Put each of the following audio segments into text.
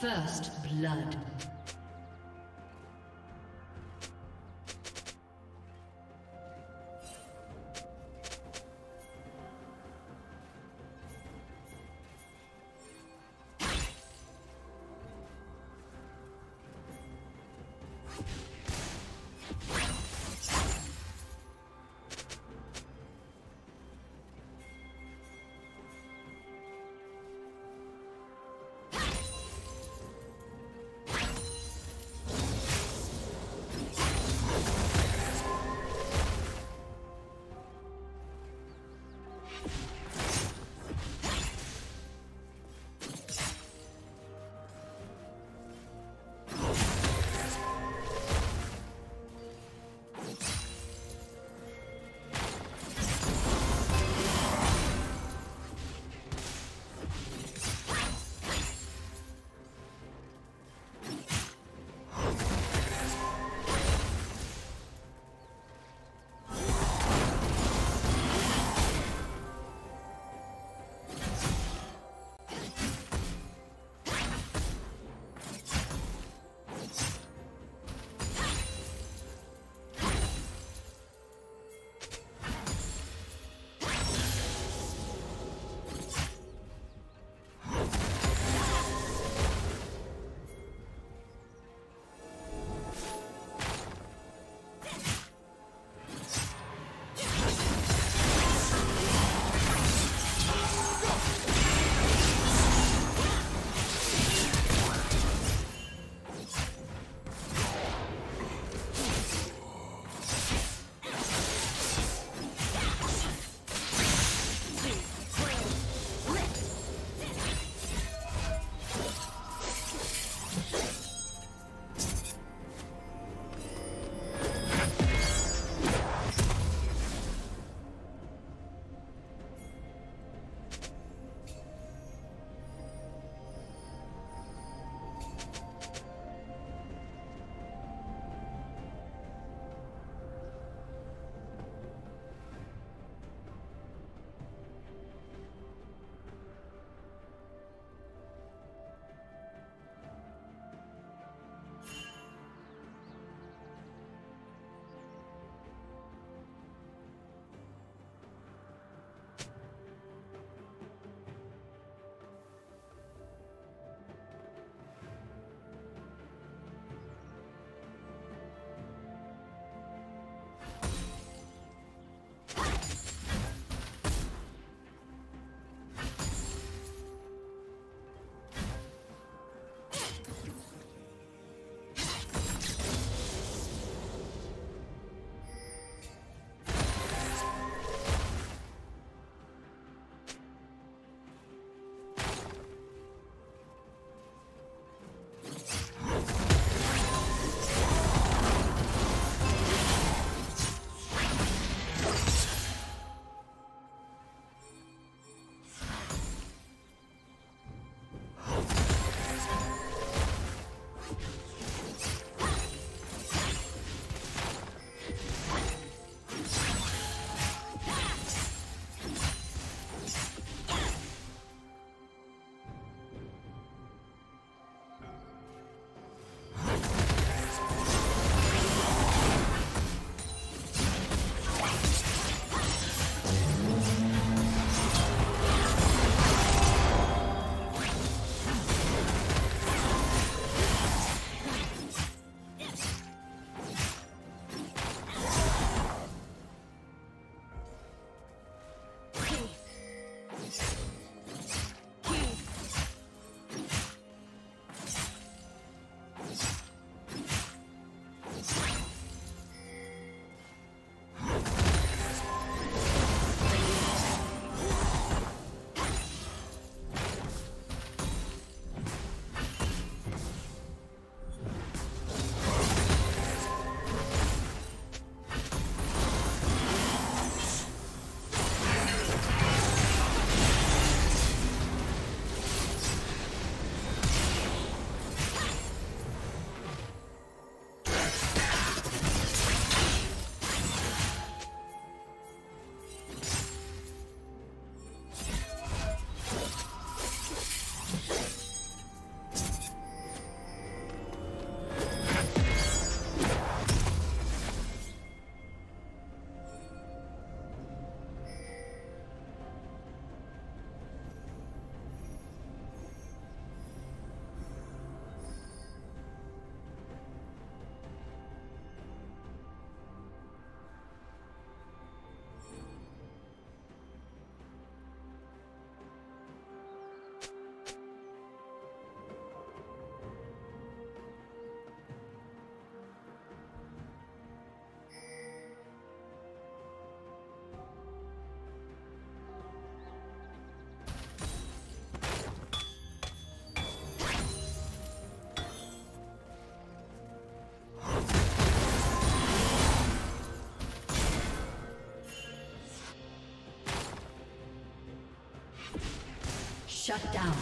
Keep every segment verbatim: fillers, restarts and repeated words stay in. First blood. Shut down.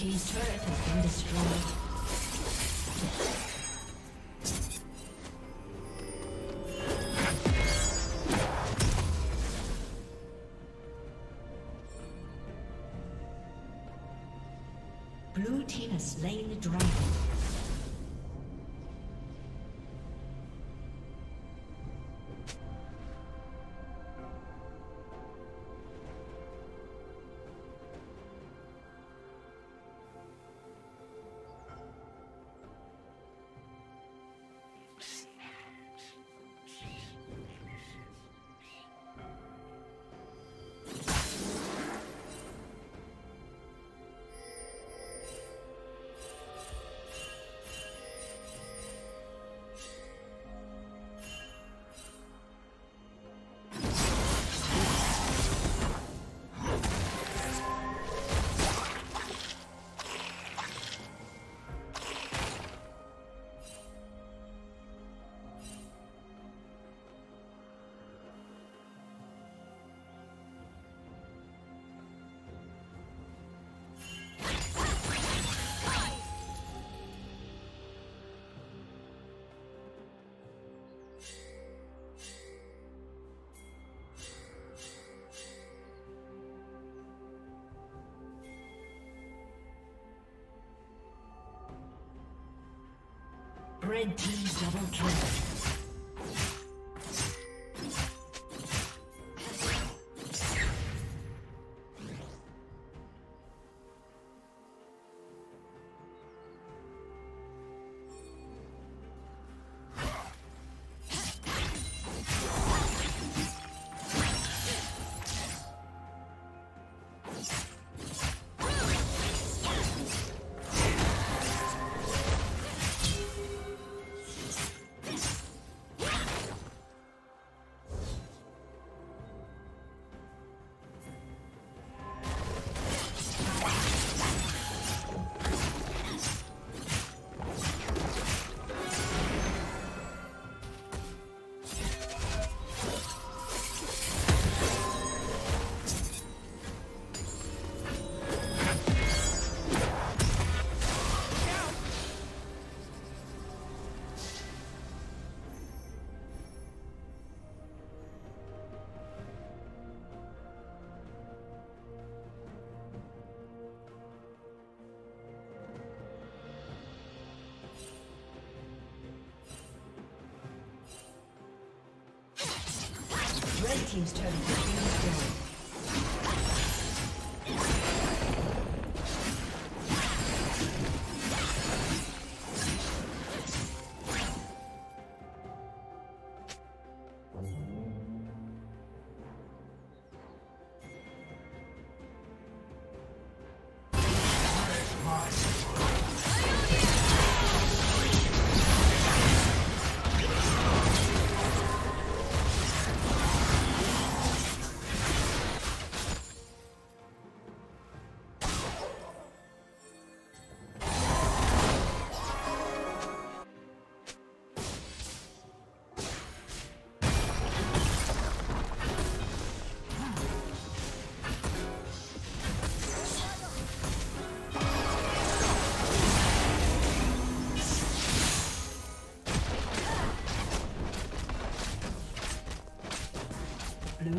His turret has been destroyed. Blue team has slain the dragon. Red team double kill. Yes. team's turret has been destroyed. Blue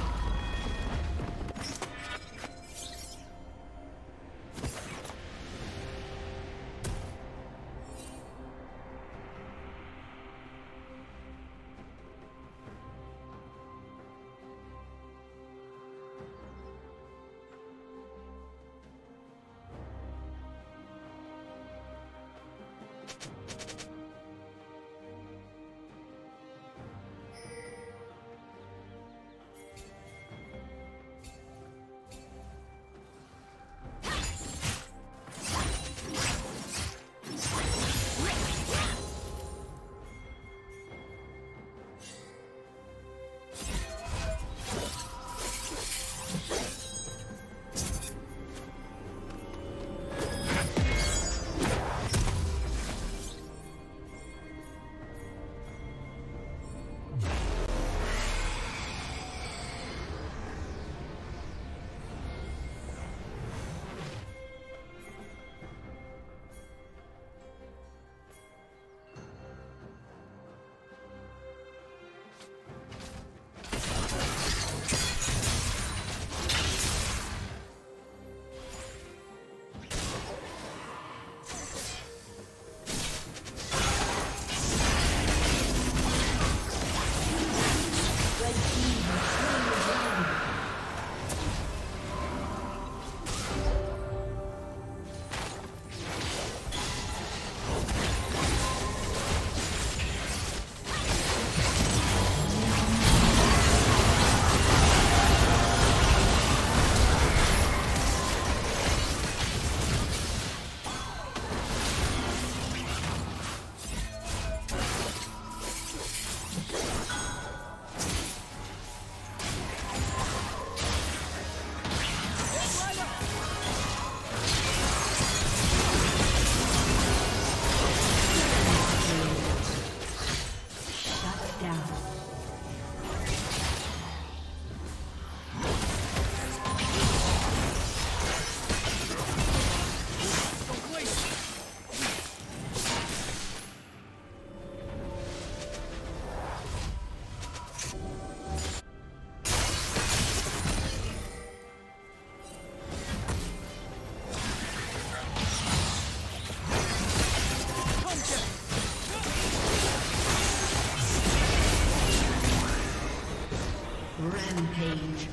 Rampage.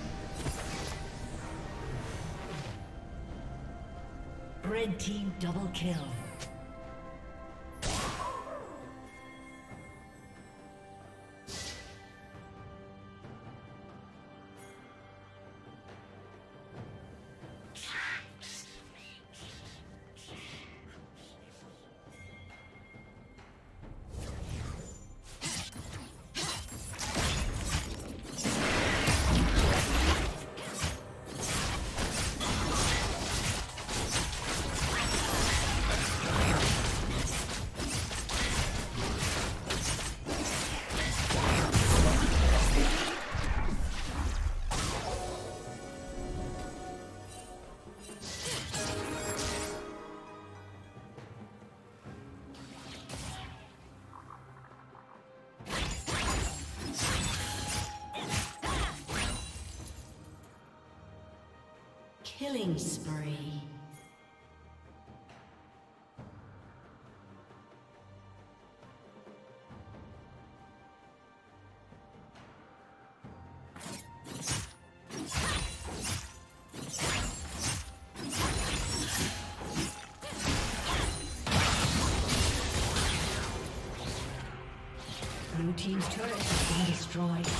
Red team double kill. Killing spree. Blue team's turret has been destroyed. Blue team's turret has been destroyed.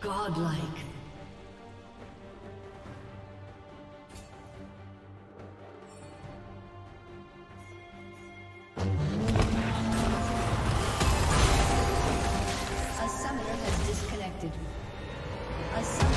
Godlike. A summoner has disconnected. A summoner